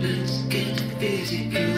Let's get busy.